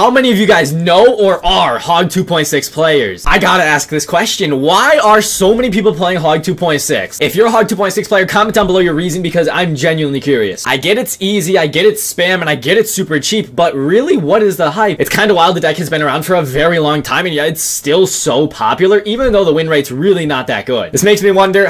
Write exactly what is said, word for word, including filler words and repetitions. how many of you guys know or are Hog two point six players? I gotta ask this question. Why are so many people playing Hog two point six? If you're a Hog two point six player, comment down below your reason, because I'm genuinely curious. I get it's easy, I get it's spam, and I get it's super cheap, but really, what is the hype? It's kind of wild the deck has been around for a very long time, and yet it's still so popular, even though the win rate's really not that good. This makes me wonder,